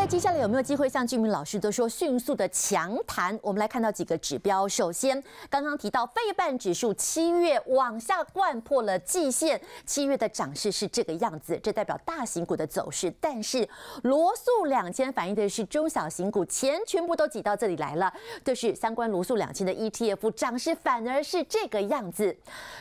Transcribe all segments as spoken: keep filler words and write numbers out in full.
在接下来有没有机会像俊明老师都说迅速的强弹？我们来看到几个指标。首先，刚刚提到费半指数七月往下灌破了季线，七月的涨势是这个样子，这代表大型股的走势。但是罗素两千反映的是中小型股，钱全部都挤到这里来了，就是相关罗素两千的 E T F 涨势反而是这个样子。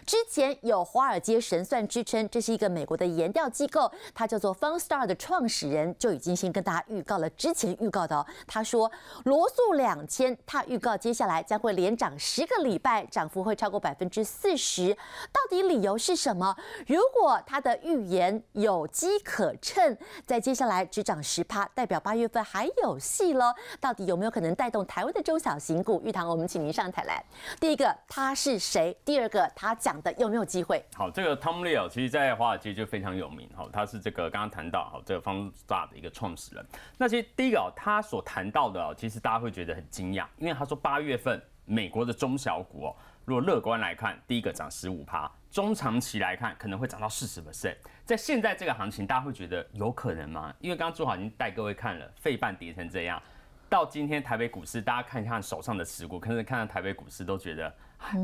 之前有华尔街神算支撑，这是一个美国的研调机构，它叫做 Fundstar 的创始人就已经先跟大家预告。 预告了之前预告的、哦，他说罗素两千，他预告接下来将会连涨十个礼拜，涨幅会超过百分之四十。到底理由是什么？如果他的预言有机可乘，在接下来只涨十趴，代表八月份还有戏喽。到底有没有可能带动台湾的中小型股？玉堂，我们请您上台来。第一个他是谁？第二个他讲的有没有机会？好，这个汤利尔其实在华尔街就非常有名，好，他是这个刚刚谈到好这个方大的一个创始人。 那其实第一个他所谈到的，其实大家会觉得很惊讶，因为他说八月份美国的中小股哦，如果乐观来看，第一个涨十五趴，中长期来看可能会涨到四十 percent。在现在这个行情，大家会觉得有可能吗？因为刚刚朱豪已经带各位看了，费半跌成这样，到今天台北股市，大家看一看手上的持股，可能看到台北股市都觉得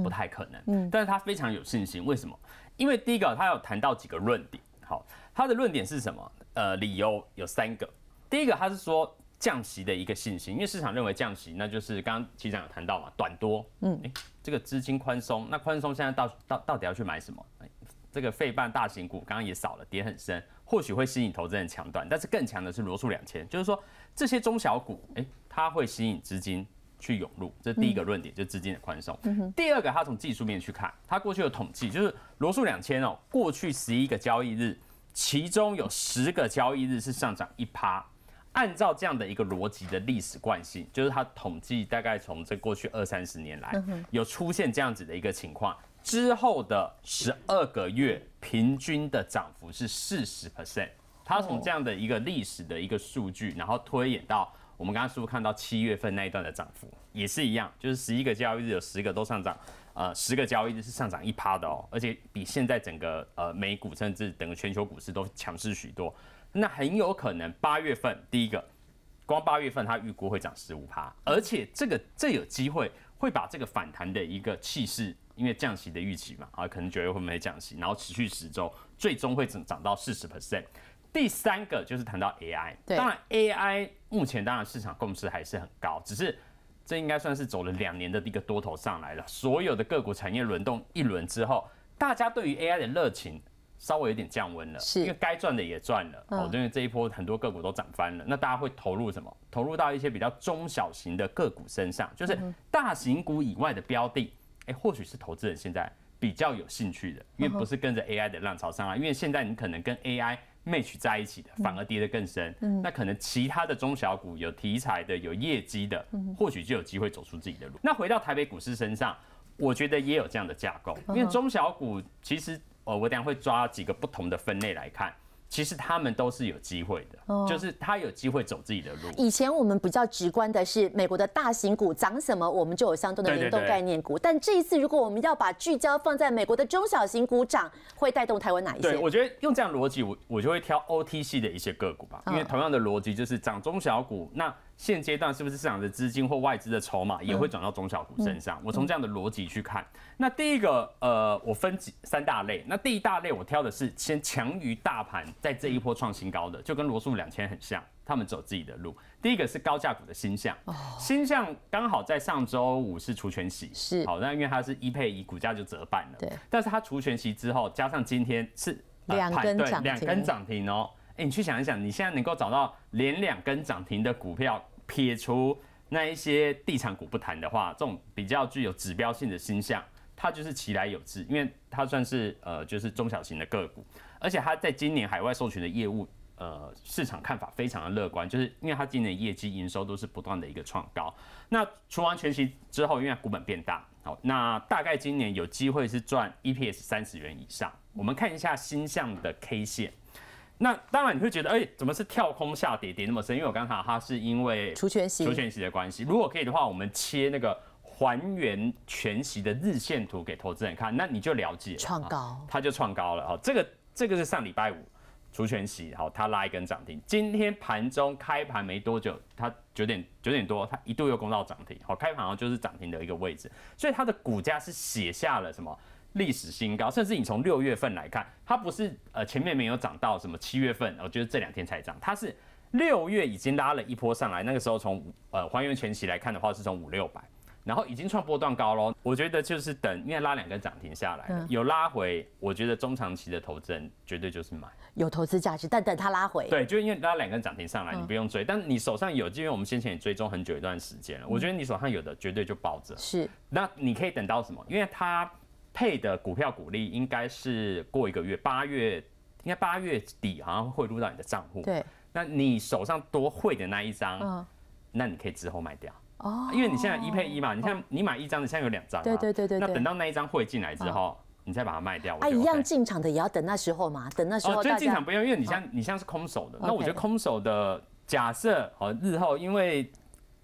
不太可能。嗯，但是他非常有信心，为什么？因为第一个他有谈到几个论点，好，他的论点是什么？呃，理由有三个。 第一个，他是说降息的一个信心，因为市场认为降息，那就是刚刚齐长有谈到嘛，短多，嗯，哎、欸，这个资金宽松，那宽松现在到到到底要去买什么？欸、这个费半大型股刚刚也少了，跌很深，或许会吸引投资人抢短，但是更强的是罗素两千，就是说这些中小股，哎、欸，它会吸引资金去涌入，这是第一个论点，嗯、就是资金的宽松。嗯、第二个，他从技术面去看，他过去有统计，就是罗素两千哦，过去十一个交易日，其中有十个交易日是上涨一趴。 按照这样的一个逻辑的历史惯性，就是他统计大概从这过去二三十年来，有出现这样子的一个情况，之后的十二个月平均的涨幅是四十 percent。他从这样的一个历史的一个数据，然后推演到我们刚刚是不是看到七月份那一段的涨幅也是一样，就是十一个交易日有十个都上涨，呃，十个交易日是上涨一趴的哦，而且比现在整个呃美股甚至整个全球股市都强势许多。 那很有可能八月份第一个，光八月份它预估会涨十五趴，而且这个这有机会会把这个反弹的一个气势，因为降息的预期嘛，啊，可能九月会不会降息，然后持续十周，最终会涨到四十 percent。第三个就是谈到 A I， 当然 A I 目前当然市场共识还是很高，只是这应该算是走了两年的一个多头上来了，所有的个股产业轮动一轮之后，大家对于 A I 的热情。 稍微有点降温了，因为该赚的也赚了，哦，因为这一波很多个股都涨翻了，那大家会投入什么？投入到一些比较中小型的个股身上，就是大型股以外的标的，哎，或许是投资人现在比较有兴趣的，因为不是跟着 A I 的浪潮上来，因为现在你可能跟 A I match 在一起的，反而跌得更深。那可能其他的中小股有题材的、有业绩的，或许就有机会走出自己的路。那回到台北股市身上，我觉得也有这样的架构，因为中小股其实。 哦，我等下会抓几个不同的分类来看，其实他们都是有机会的，哦、就是他有机会走自己的路。以前我们比较直观的是美国的大型股涨什么，我们就有相对的联动概念股。对对对但这一次，如果我们要把聚焦放在美国的中小型股涨，会带动台湾哪一些？对，我觉得用这样逻辑，我我就会挑 O T C 的一些个股吧，因为同样的逻辑就是涨中小股。那现阶段是不是市场的资金或外资的筹码也会转到中小股身上？嗯嗯、我从这样的逻辑去看。那第一个，呃，我分几三大类。那第一大类我挑的是先强于大盘，在这一波创新高的，就跟罗素两千很像，他们走自己的路。第一个是高价股的新向，哦、新向刚好在上周五是除权息，是好，那因为它是一配一，股价就折半了。对，但是它除权息之后，加上今天是两、呃、根涨停，两根涨停哦。 哎，欸、你去想一想，你现在能够找到连两根涨停的股票，撇除那一些地产股不谈的话，这种比较具有指标性的星象，它就是其来有志，因为它算是呃就是中小型的个股，而且它在今年海外授权的业务，呃市场看法非常的乐观，就是因为它今年业绩营收都是不断的一个创高。那除完全息之后，因为股本变大，好，那大概今年有机会是赚 E P S 三十元以上。我们看一下星象的 K 线。 那当然你会觉得，哎、欸，怎么是跳空下跌跌那么深？因为我刚才它是因为除权息、除权息的关系。如果可以的话，我们切那个还原全息的日线图给投资人看，那你就了解了。创高，它就创高了。好，这个这个是上礼拜五除权息，好，它拉一根涨停。今天盘中开盘没多久，它九点九点多，它一度又攻到涨停，好，开盘好像就是涨停的一个位置，所以它的股价是写下了什么历史新高，甚至你从六月份来看，它不是呃前面没有涨到什么七月份，我觉得这两天才涨，它是六月已经拉了一波上来，那个时候从呃还原前期来看的话，是从五六百。 然后已经创波段高咯，我觉得就是等，因为拉两根涨停下来，嗯、有拉回，我觉得中长期的投资人绝对就是买，有投资价值，但等它拉回，对，就因为拉两根涨停上来，嗯、你不用追，但你手上有，因为我们先前也追踪很久一段时间了，我觉得你手上有的绝对就抱着，是，那你可以等到什么？因为它配的股票股利应该是过一个月，八月应该八月底好像会入到你的账户，对，那你手上多汇的那一张，嗯、那你可以之后卖掉。 哦，因为你现在一配一嘛，你像你买一张，你现在有两张，对对对对。那等到那一张汇进来之后，你再把它卖掉。啊，一样进场的也要等那时候嘛，等那时候。哦，就进场不用，因为你像你像是空手的，那我觉得空手的假设哦，日后因为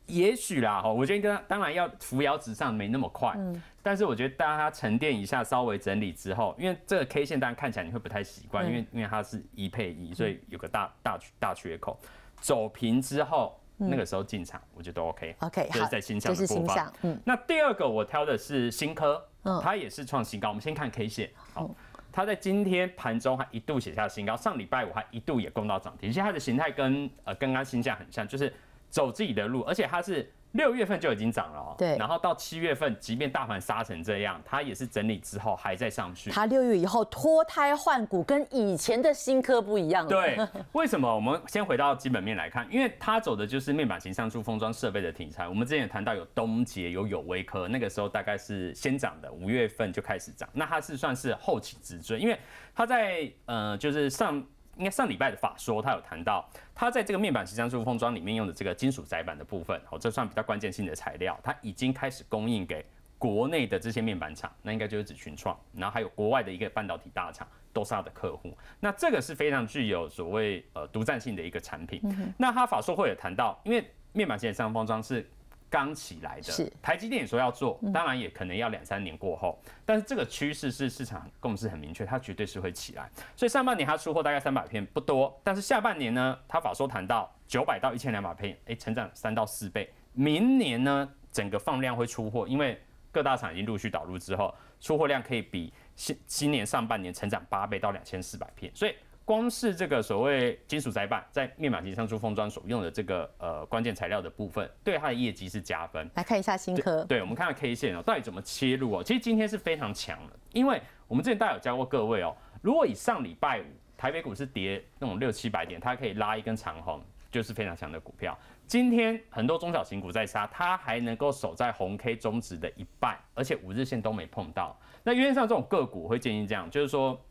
也许啦哦，我觉得当然要扶摇直上没那么快，但是我觉得大家沉淀一下，稍微整理之后，因为这个 K 线当然看起来你会不太习惯，因为因为它是一配一，所以有个大大大缺口，走平之后。 那个时候进场，我觉得 OK。OK， 就是在新上的播放。嗯，那第二个我挑的是新科，它也是创新高。我们先看 K 线，好，它在今天盘中它一度写下新高，上礼拜五它一度也攻到涨停。其实它的形态跟呃跟刚新价很像，就是走自己的路，而且它是六月份就已经涨了哦。对。然后到七月份，即便大盘杀成这样，它也是整理之后还在上去。它六月以后脱胎换骨，跟以前的新科不一样了。对，为什么？我们先回到基本面来看，因为它走的就是面板型上述封装设备的题材。我们之前也谈到有东杰、有友微科，那个时候大概是先涨的，五月份就开始涨。那它是算是后起之追，因为它在呃，就是上。 应该上礼拜的法说，他有谈到，他在这个面板型上述封装里面用的这个金属载板的部分，哦，这算比较关键性的材料，它已经开始供应给国内的这些面板厂，那应该就是指群创，然后还有国外的一个半导体大厂，都是他的客户。那这个是非常具有所谓呃独占性的一个产品。嗯、那他法说会有谈到，因为面板型上述封装是刚起来的，台积电也说要做，当然也可能要两三年过后，嗯、但是这个趋势是市场共识很明确，它绝对是会起来。所以上半年它出货大概三百片不多，但是下半年呢，它法说谈到九百到一千两百片，哎、欸，成长三到四倍。明年呢，整个放量会出货，因为各大厂已经陆续导入之后，出货量可以比新今年上半年成长八倍到两千四百片，所以。 光是这个所谓金属载板在面板型上述封装所用的这个呃关键材料的部分，对它的业绩是加分。来看一下新科， 对, 对我们看看 K 线哦，到底怎么切入哦？其实今天是非常强的，因为我们之前大家有教过各位哦，如果以上礼拜五台北股市跌那种六七百点，它可以拉一根长红，就是非常强的股票。今天很多中小型股在杀，它还能够守在红 K 中值的一半，而且五日线都没碰到。那原则上这种个股我会建议这样，就是说。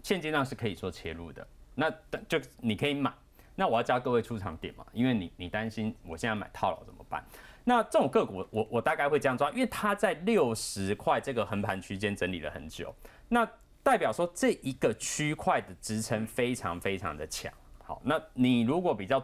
现阶段是可以做切入的，那就你可以买。那我要教各位出场点嘛，因为你你担心我现在买套牢怎么办？那这种个股我我大概会这样抓，因为它在六十块这个横盘区间整理了很久，那代表说这一个区块的支撑非常非常的强。好，那你如果比较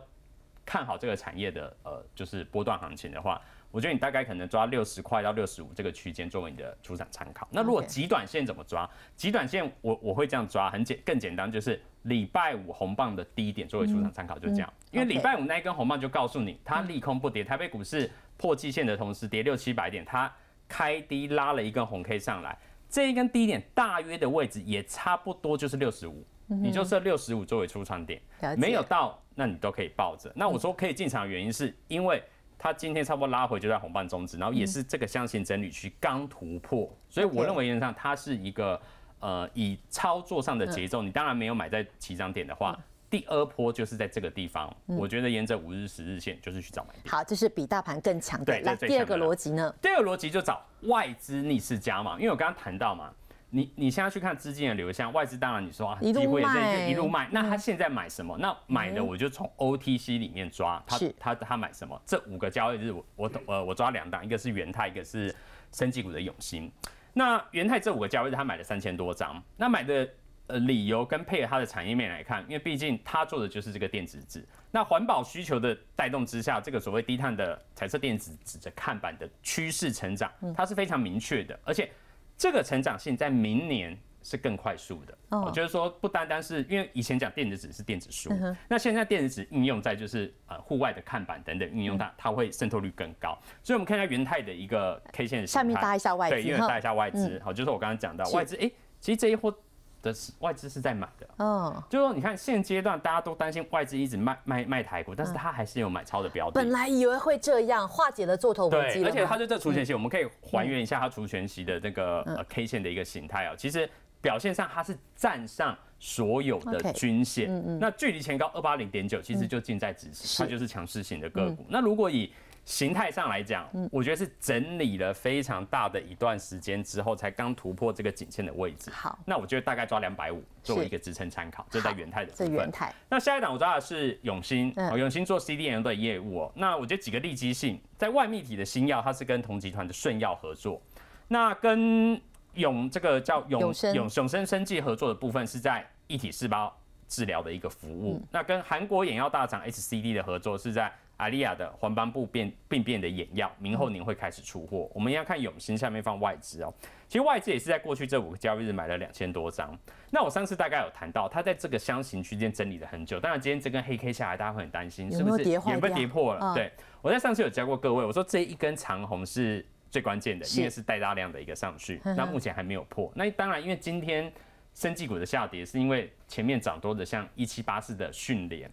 看好这个产业的呃就是波段行情的话，我觉得你大概可能抓六十块到六十五这个区间作为你的出场参考。那如果极短线怎么抓？极短线我我会这样抓，很简更简单，就是礼拜五红棒的低点作为出场参考，就这样。因为礼拜五那一根红棒就告诉你，它利空不跌，台北股市破季线的同时跌六七百点，它开低拉了一根红 K 上来，这一根低点大约的位置也差不多就是六十五，你就设六十五作为出场点，没有到那你都可以抱着。那我说可以进场的原因是因为。 它今天差不多拉回就在红棒中指，然后也是这个箱型整理区刚突破，所以我认为原则上它是一个呃以操作上的节奏，你当然没有买在起涨点的话，第二波就是在这个地方，我觉得沿着五日、十日线就是去找买点。好，这是比大盘更强的。那第二个逻辑呢？第二个逻辑就找外资逆势加码，因为我刚刚谈到嘛。 你你现在去看资金的流向，外资当然你说啊，机会也是一路卖。那他现在买什么？那买的我就从 O T C 里面抓，他他他买什么？这五个交易日我我呃我抓两档，一个是元泰，一个是生技股的永兴。那元泰这五个交易日他买了三千多张，那买的呃理由跟配合它的产业面来看，因为毕竟他做的就是这个电子纸。那环保需求的带动之下，这个所谓低碳的彩色电子纸的看板的趋势成长，它是非常明确的，而且。 这个成长性在明年是更快速的。我觉得说不单单是因为以前讲电子纸是电子书，嗯、那现在电子纸应用在就是呃户外的看板等等应用它，它它会渗透率更高。所以我们看一下元泰的一个 K 线的形态，下面搭一下外资，对，因为搭一下外资，好、嗯，就是我刚刚讲到外资，哎、欸，其实这一波的外资是在买的，嗯，就是说你看现阶段大家都担心外资一直卖卖卖台股，但是它还是有买超的标的。本来以为会这样，化解了做头危机，而且它就这除权息，嗯、我们可以还原一下它除权息的这个呃 K 线的一个形态啊，其实。表现上，它是站上所有的均线， okay, 嗯嗯那距离前高 二百八十点九 其实就近在咫尺，嗯、它就是强势型的个股。嗯、那如果以形态上来讲，嗯、我觉得是整理了非常大的一段时间之后，才刚突破这个颈线的位置。好，那我觉得大概抓两百五作为一个支撑参考，这在元泰的部分。这元泰。那下一档我抓的是永兴，嗯、永兴做 C D M 的业务、哦。那我觉得几个利基性，在外泌体的新药，它是跟同集团的顺药合作，那跟。永这个叫永永永生生技合作的部分是在一体细胞治疗的一个服务，嗯、那跟韩国眼药大厂 H C D 的合作是在阿利亚的黄斑部病病变的眼药，明后年会开始出货。我们要看永兴下面放外资哦，其实外资也是在过去这五个交易日买了两千多张。那我上次大概有谈到，它在这个箱型区间整理了很久，当然今天这根黑 K 下来，大家会很担心是不是有没有跌破了？哦、对，我在上次有教过各位，我说这一根长红是。最关键的，因为是带大量的一个上去，那目前还没有破。那当然，因为今天生技股的下跌，是因为前面涨多的，像一七八四的讯联、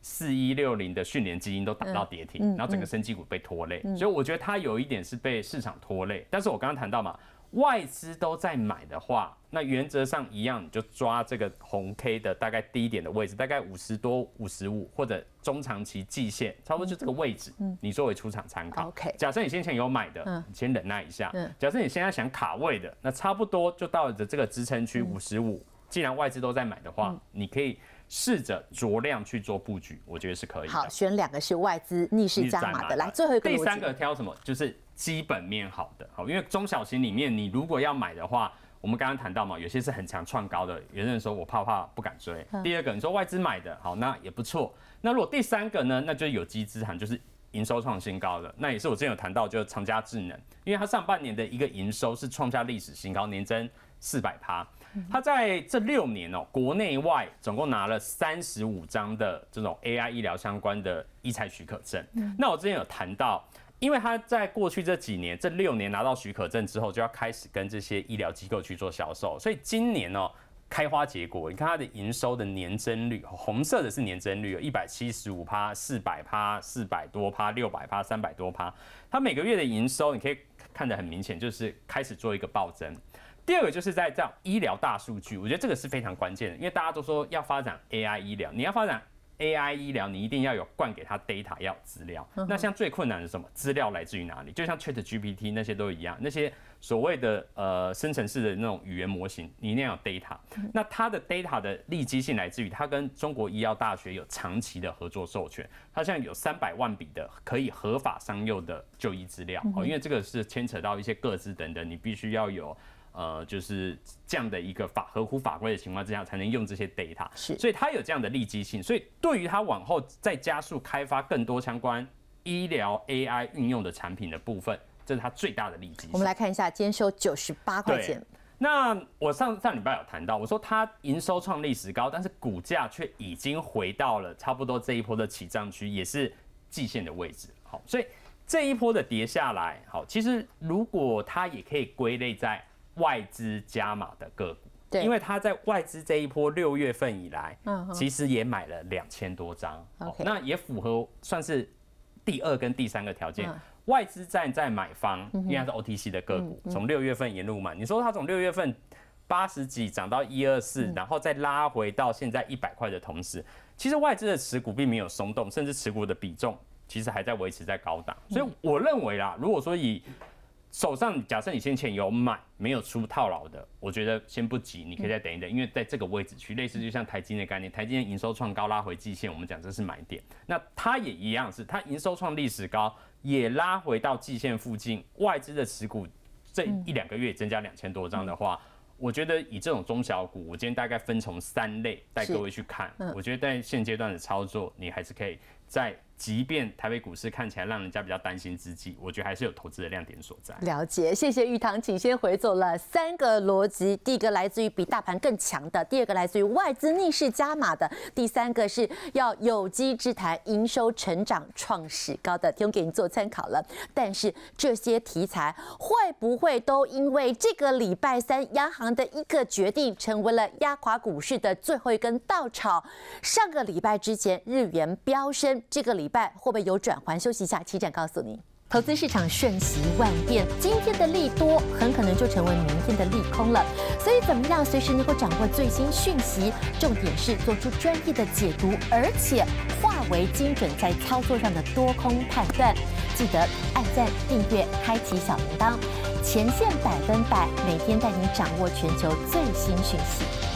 四一六零的讯联基因都打到跌停，嗯嗯、然后整个生技股被拖累。嗯、所以我觉得它有一点是被市场拖累。但是我刚刚谈到嘛，外资都在买的话，那原则上一样，你就抓这个红 K 的大概低一点的位置，大概五十多、五十五或者。中长期季线差不多就这个位置，嗯、你作为出场参考。嗯、假设你先前有买的，嗯、你先忍耐一下。嗯、假设你现在想卡位的，那差不多就到了这个支撑区五十五。既然外资都在买的话，嗯、你可以试着酌量去做布局，我觉得是可以的。好，选两个是外资逆势加码的，来最后一个。第三个挑什么？就是基本面好的，好，因为中小型里面你如果要买的话。我们刚刚谈到嘛，有些是很强创高的，有人说我怕怕不敢追。嗯、第二个，你说外资买的，好，那也不错。那如果第三个呢，那就是有机资产，就是营收创新高的，那也是我之前有谈到，就是长佳智能，因为它上半年的一个营收是创下历史新高，年增四百趴。它在这六年哦，国内外总共拿了三十五张的这种 A I 医疗相关的医材许可证。嗯、那我之前有谈到。因为他在过去这几年，这六年拿到许可证之后，就要开始跟这些医疗机构去做销售，所以今年哦，开花结果。你看它的营收的年增率，红色的是年增率，有一百七十五趴、四百趴、四百多趴、六百趴、三百多趴。它每个月的营收，你可以看得很明显，就是开始做一个暴增。第二个就是在这样医疗大数据，我觉得这个是非常关键的，因为大家都说要发展 A I 医疗，你要发展。A I 医疗，你一定要有灌给它 data， 要资料。嗯、那像最困难的是什么？资料来自于哪里？就像 ChatGPT 那些都一样，那些所谓的呃生成式的那种语言模型，你一定要有 data。嗯、那它的 data 的利基性来自于它跟中国医药大学有长期的合作授权，它现在有三百万笔的可以合法商用的就医资料。哦、嗯，因为这个是牵扯到一些个资等等，你必须要有。呃，就是这样的一个法合乎法规的情况之下，才能用这些 data， 所以它有这样的利基性，所以对于它往后再加速开发更多相关医疗 A I 运用的产品的部分，这是它最大的利基性。我们来看一下，今天收九十八块钱。那我上上礼拜有谈到，我说它营收创历史高，但是股价却已经回到了差不多这一波的起涨区，也是季线的位置。好，所以这一波的跌下来，好，其实如果它也可以归类在。外资加码的个股，因为它在外资这一波六月份以来，嗯、其实也买了两千多张，哦，那也符合算是第二跟第三个条件。嗯、外资站在买方，因为它是 O T C 的个股，从六、嗯嗯、月份沿路买。你说它从六月份八十几涨到一二四，然后再拉回到现在一百块的同时，其实外资的持股并没有松动，甚至持股的比重其实还在维持在高档。所以我认为啦，如果说以手上假设你先前有买没有出套牢的，我觉得先不急，你可以再等一等，因为在这个位置区，类似就像台积电的概念，台积电营收创高拉回季线，我们讲这是买点，那它也一样是它营收创历史高，也拉回到季线附近，外资的持股这一两个月增加两千多张的话。嗯嗯我觉得以这种中小股，我今天大概分从三类带各位去看。嗯、我觉得在现阶段的操作，你还是可以在即便台北股市看起来让人家比较担心之际，我觉得还是有投资的亮点所在。了解，谢谢玉堂，请先回走了三个逻辑：第一个来自于比大盘更强的，第二个来自于外资逆势加码的，第三个是要有机致谈营收成长创史高的，提供给你做参考了。但是这些题材会不会都因为这个礼拜三央行的一个决定，成为了压垮股市的最后一根稻草？上个礼拜之前日元飙升，这个礼拜会不会有转圜？休息一下，齐展告诉你。投资市场瞬息万变，今天的利多很可能就成为明天的利空了。所以怎么样随时能够掌握最新讯息？重点是做出专业的解读，而且化为精准在操作上的多空判断。记得按赞、订阅、开启小铃铛，前线百分百每天带你掌握全球最新讯息。